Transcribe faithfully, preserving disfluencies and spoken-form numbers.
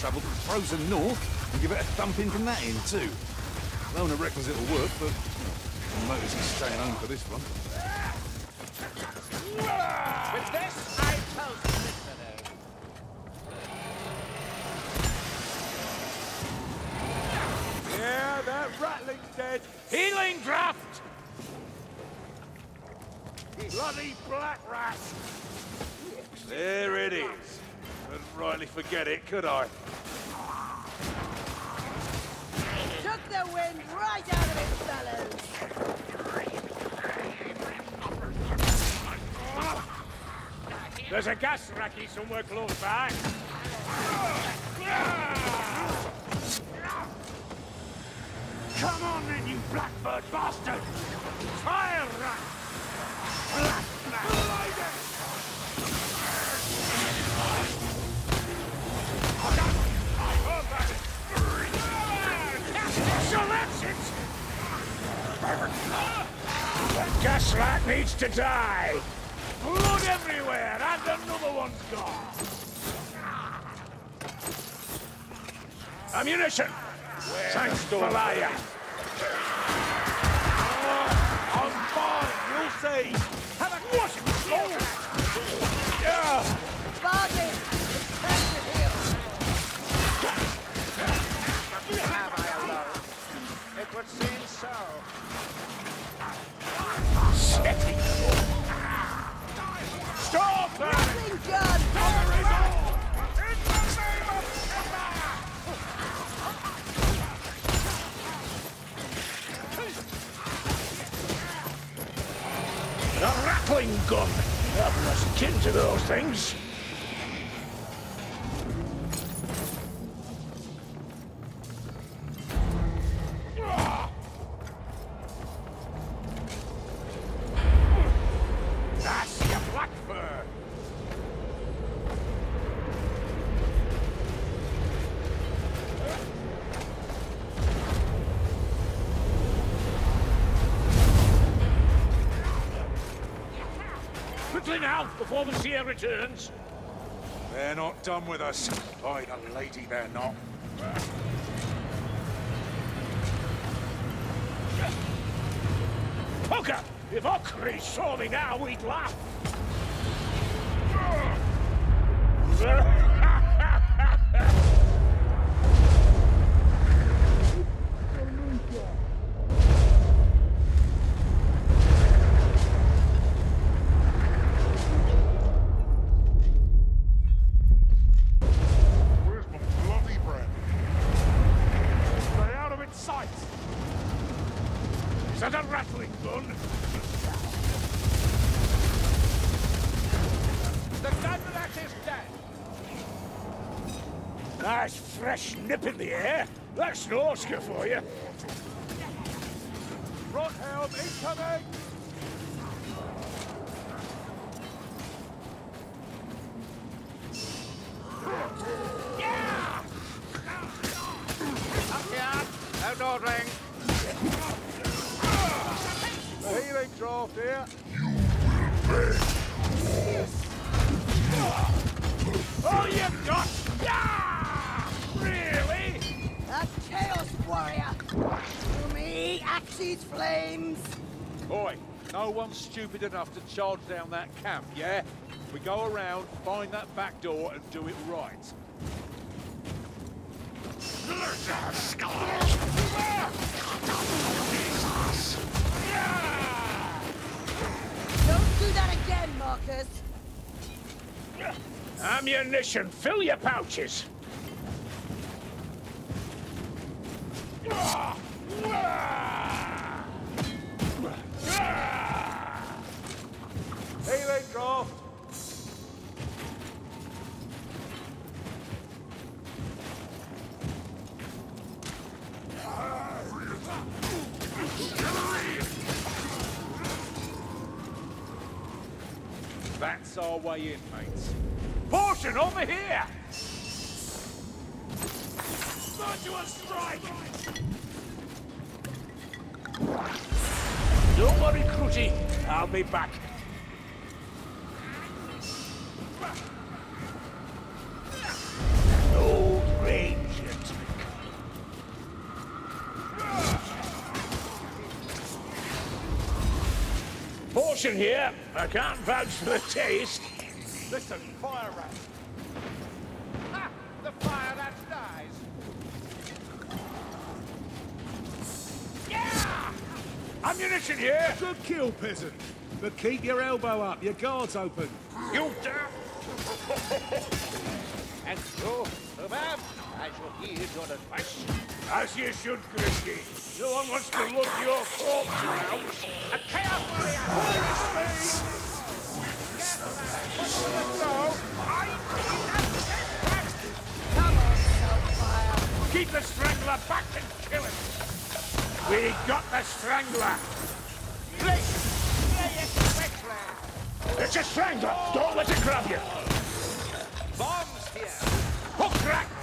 travel to the frozen north and give it a thumping from that end too. No one reckons it'll work, but you know, notice he's staying home for this one. With this, I told you this fellow. Yeah, that rattling's dead. Healing draft! Bloody black rat! There it is. Couldn't rightly forget it, could I? Took the wind right out of it, fellas. There's a gas racky somewhere close by. Come on then, you blackbird bastard! Fire rat! Black, black lady! So that's it! The gaslight needs to die! Blood everywhere, and another one's gone! Ammunition! Thanks to Alaya! On board, you'll see! Have a wash of the floor! Yeah! Bargain! It seems so. Setting stop that! Nothing gun! There is all! In the name of Hitler! The rattling gun! I'm not kin to those things. Before the seer returns. They're not done with us. By the lady, they're not. Poker! If Okri saw me now, we'd laugh. Nip in the air. That's an Oscar for you. Front helm incoming. Yeah! Up here. Outdoor ring. The healing draft here. You will pay. All you've got. Yeah! Really? A chaos warrior! To me, axes, flames! Boy, no one's stupid enough to charge down that camp, yeah? We go around, find that back door, and do it right. Don't do that again, Marcus! Ammunition, fill your pouches! Healing draft. That's our way in, mates. Portion over here. Virtual strike. Don't worry, Cruti. I'll be back. Old Ray. option here. I can't vouch for the taste. Listen, fire rat. Ha! The fire rat dies. Yeah! Ammunition here. Good kill, peasant. But keep your elbow up. Your guard's open. You dare? And so, madam, I shall heed your advice. As you should, Grisky. No one wants to look your corpse around. A chaos warrior! Holy keep the strangler back and kill him! We got the strangler! Play! Play it, Wexler! It's a strangler! Don't let it grab you! Bombs here! Hook crack!